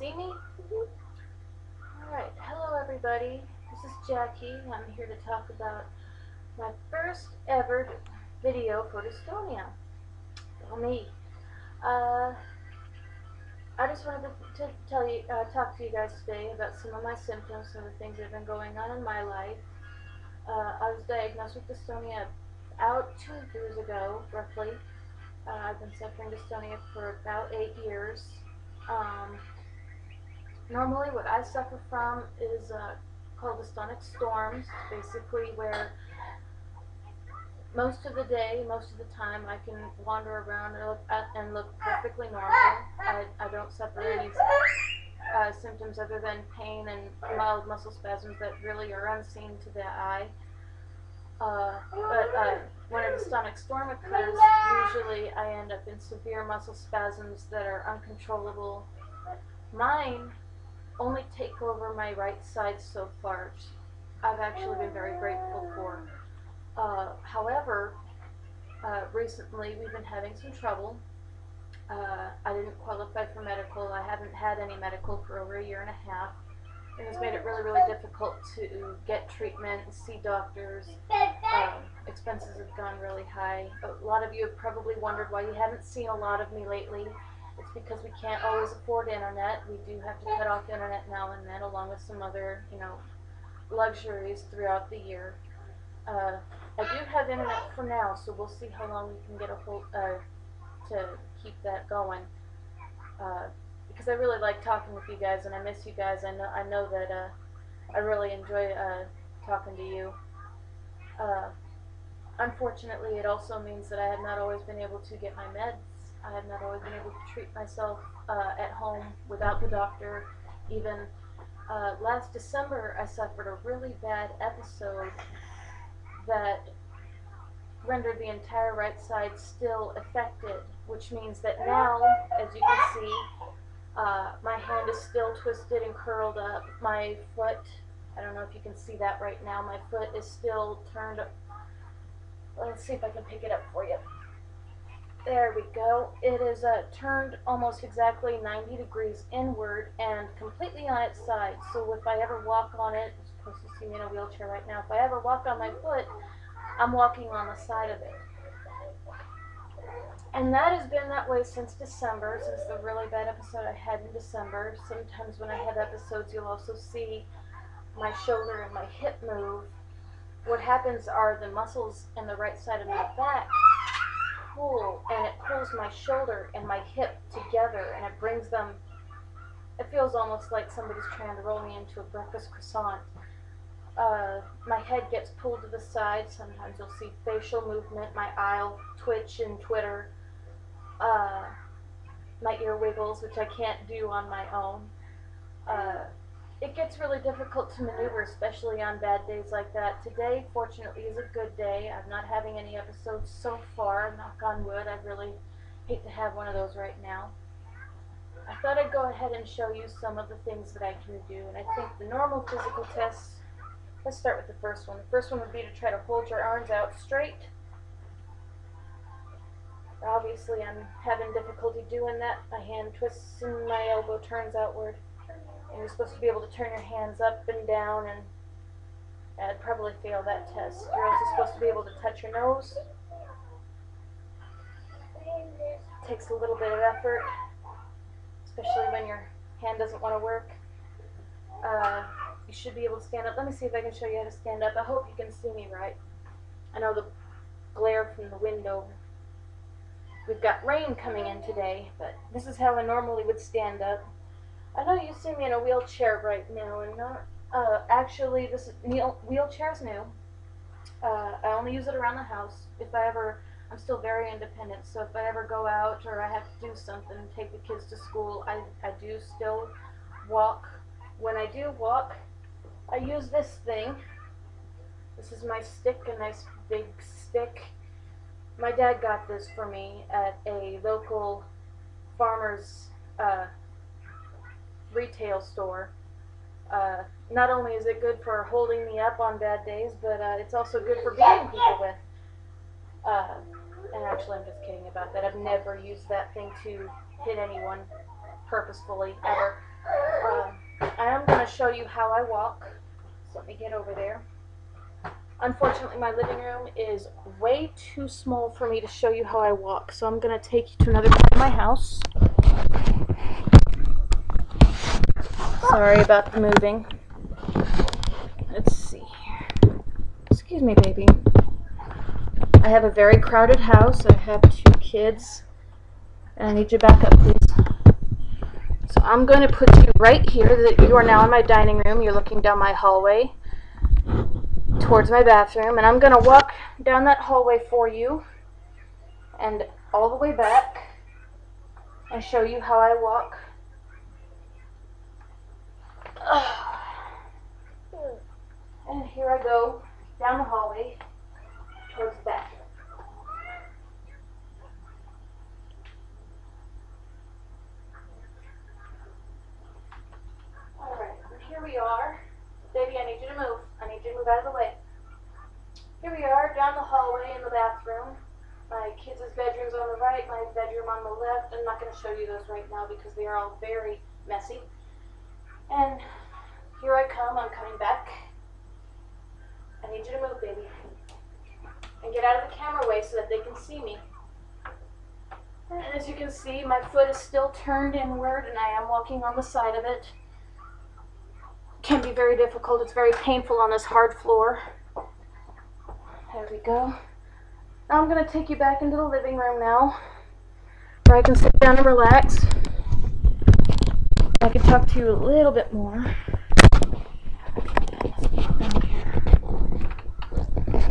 see me? Alright, hello everybody. This is Jackie. I'm here to talk about my first ever video for dystonia. Oh, me. I just wanted to talk to you guys today about some of my symptoms, some of the things that have been going on in my life. I was diagnosed with dystonia about 2 years ago, roughly. I've been suffering dystonia for about 8 years. Normally what I suffer from is called the Stonic Storms. It's basically where most of the day, most of the time, I can wander around and look perfectly normal. I don't suffer any symptoms other than pain and mild muscle spasms that really are unseen to the eye. But when a stonic storm occurs, usually I end up in severe muscle spasms that are uncontrollable. Mine only take over my right side so far, which I've actually been very grateful for. However, recently we've been having some trouble. I didn't qualify for medical. I haven't had any medical for over a year and a half. And it's made it really, really difficult to get treatment, see doctors. Expenses have gone really high. A lot of you have probably wondered why you haven't seen a lot of me lately. It's because we can't always afford internet. We do have to cut off internet now and then, along with some other, luxuries throughout the year. I do have internet for now, so we'll see how long we can get to keep that going. Because I really like talking with you guys, and I miss you guys. I know that I really enjoy talking to you. Unfortunately, it also means that I have not always been able to get my meds. I have not always been able to treat myself at home without the doctor. Even last December, I suffered a really bad episode that rendered the entire right side still affected, which means that now, as you can see, my hand is still twisted and curled up. My foot, I don't know if you can see that right now, my foot is still turned up. Let's see if I can pick it up for you. There we go. It is turned almost exactly 90 degrees inward and completely on its side. So if I ever walk on it, of course you see me in a wheelchair right now, if I ever walk on my foot, I'm walking on the side of it. And that has been that way since December, since the really bad episode I had in December. Sometimes when I have episodes, you'll also see my shoulder and my hip move. What happens are the muscles in the right side of my back pull, and it pulls my shoulder and my hip together, and it brings them, it feels almost like somebody's trying to roll me into a breakfast croissant. My head gets pulled to the side. Sometimes you'll see facial movement. My eye'll twitch and twitter. My ear wiggles, which I can't do on my own. It gets really difficult to maneuver, especially on bad days like that. Today, fortunately, is a good day. I'm not having any episodes so far. Knock on wood. I really hate to have one of those right now. I thought I'd go ahead and show you some of the things that I can do. And I think the normal physical tests, let's start with the first one. The first one would be to try to hold your arms out straight. Obviously, I'm having difficulty doing that. My hand twists and my elbow turns outward. And you're supposed to be able to turn your hands up and down, and I'd probably fail that test. You're also supposed to be able to touch your nose. It takes a little bit of effort, especially when your hand doesn't want to work. You should be able to stand up. Let me see if I can show you how to stand up. I hope you can see me right. I know the glare from the window. We've got rain coming in today, but this is how I normally would stand up. I know you see me in a wheelchair right now, and not actually this wheelchair's new. I only use it around the house. If I ever, I'm still very independent, so if I ever go out or I have to do something, take the kids to school, I do still walk. When I do walk, I use this thing. This is my stick, a nice big stick. My dad got this for me at a local farmer's retail store. Not only is it good for holding me up on bad days, but it's also good for beating people with. And actually, I'm just kidding about that. I've never used that thing to hit anyone purposefully, ever. I am going to show you how I walk, so let me get over there. Unfortunately, my living room is way too small for me to show you how I walk, so I'm going to take you to another part of my house. Sorry about the moving. Let's see here. Excuse me, baby. I have a very crowded house. I have 2 kids. And I need your backup, please. So I'm going to put you right here. You are now in my dining room. You're looking down my hallway towards my bathroom. And I'm going to walk down that hallway for you and all the way back and show you how I walk. And here I go down the hallway towards the bathroom. Alright, and here we are. Baby, I need you to move. I need you to move out of the way. Here we are down the hallway in the bathroom. My kids' bedroom's on the right, my bedroom on the left. I'm not going to show you those right now because they are all very messy. And here I come, I'm coming back. I need you to move, baby. And get out of the camera way so that they can see me. And as you can see, my foot is still turned inward and I am walking on the side of it. Can be very difficult, it's very painful on this hard floor. There we go. Now I'm going to take you back into the living room now, where I can sit down and relax. I can talk to you a little bit more.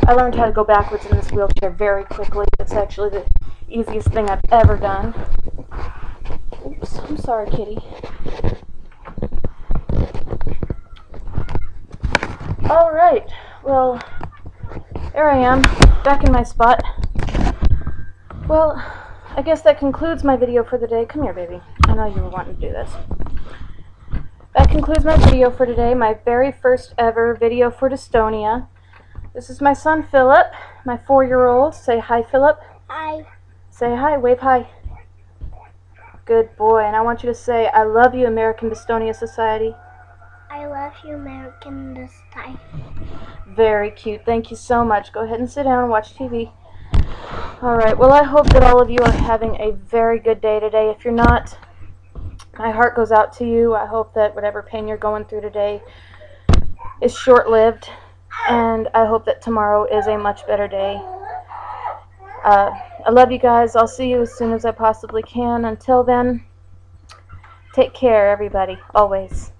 I learned how to go backwards in this wheelchair very quickly. It's actually the easiest thing I've ever done. Oops, I'm sorry, kitty. Alright, well, there I am, back in my spot. Well, I guess that concludes my video for the day. Come here, baby. I know you were wanting to do this. That concludes my video for today, my very first ever video for dystonia. This is my son, Philip, my 4-year-old. Say hi, Philip. Hi. Say hi. Wave hi. Good boy. And I want you to say, I love you, American Dystonia Society. I love you, American Dystonia. Very cute. Thank you so much. Go ahead and sit down and watch TV. All right. Well, I hope that all of you are having a very good day today. If you're not, my heart goes out to you. I hope that whatever pain you're going through today is short-lived, and I hope that tomorrow is a much better day. I love you guys. I'll see you as soon as I possibly can. Until then, take care, everybody, always.